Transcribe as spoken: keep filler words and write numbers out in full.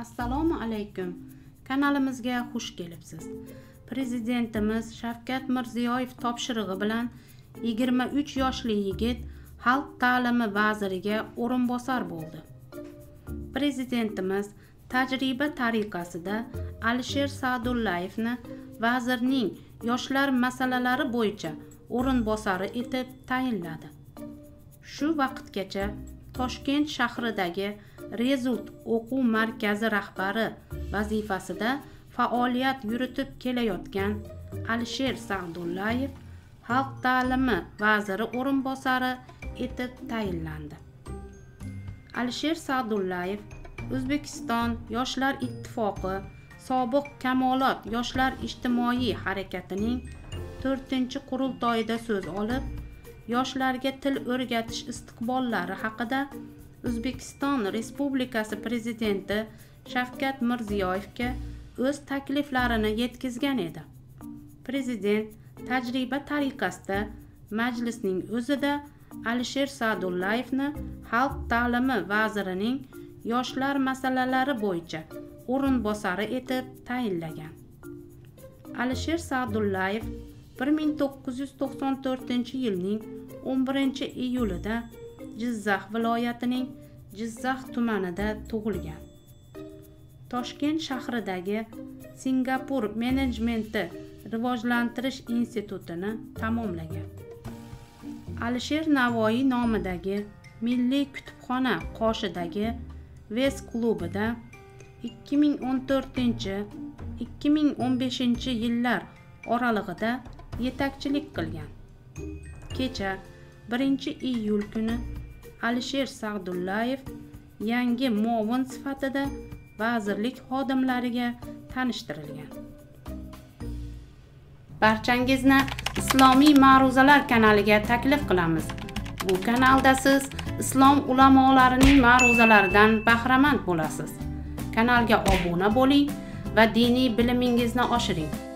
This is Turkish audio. Assalomu alaykum. Kanalimizga xush kelibsiz. Prezidentimiz Shavkat Mirziyoyev topshirig'i bilan yigirma uch yoshli yigit Xalq ta'limi vaziriga o'rinbosar bo'ldi. Prezidentimiz tajriba tariqasida Alisher Sadullayevni vazirning yoshlar masalalari bo'yicha o'rinbosari etib tayinladi. Shu vaqtgacha Toshkent shahridagi Rezult o'quv markazi rahbari vazifasida faoliyat yuritib kelayotgan Alisher Sadullayev Xalq ta'limi vaziri o'rinbosari etib tayinlandi. Alisher Sadullayev O'zbekiston Yoshlar ittifoqi sobiq Kamolot yoshlar ijtimoiy harakatining to'rtinchi qurultoyida so'z olib, yoshlarga til o'rgatish istiqbollari haqida O'zbekiston Respublikasi prezidenti Shavkat Mirziyoyevga o'z takliflarini yetkazgan edi. Prezident tajriba tariqasida majlisning o'zida Alisher Sadullayevni Xalq ta'limi vazirining yoshlar masalalari bo'yicha o'rinbosari etib tayinlagan. Alisher Sadullayev bir ming to'qqiz yuz to'qson to'rtinchi yilning o'n birinchi iyulida Jizzax viloyatining Jizzax tumanida tug'ilgan. Toshkent shahridagi Singapur menejmenti rivojlantirish institutini tamomlagan. Alisher Navoiy nomidagi Milli kutubxona qoshidagi Ves klubida ikki ming o'n to'rtinchi ikki ming o'n beshinchi yillar oralig'ida yetakchilik qilgan. Kecha birinchi iyul kuni Alisher Sadullayev yangi muovin sifatida vazirlik xodimlariga tanishtirilgan. Barchangizni Islomiy ma'ruzalar kanaliga taklif qilamiz. Bu kanalda siz islom ulamolarining ma'ruzalaridan bahramand bo'lasiz. Kanalga obuna bo'ling va diniy bilimingizni oshiring.